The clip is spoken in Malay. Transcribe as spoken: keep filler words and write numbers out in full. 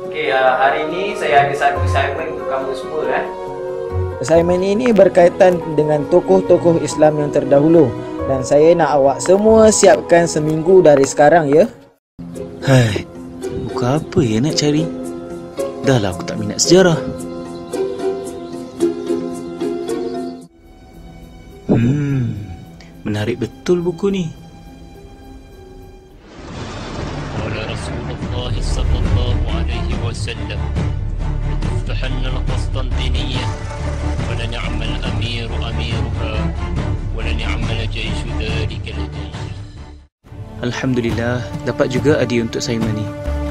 Oke, uh, hari ini saya ada satu assignment untuk kamu semua ya. Assignment ini berkaitan dengan tokoh-tokoh Islam yang terdahulu. Dan saya nak awak semua siapkan seminggu dari sekarang ya. Hai, buka apa ya nak cari? Dah lah, aku tak minat sejarah. Hmm, menarik betul buku ni. لتفتحن القسطنطينية ولنعم الأمير أميرها ولنعم الجيش ذلك الجيش. Alhamdulillah, dapat juga adi untuk saya ni.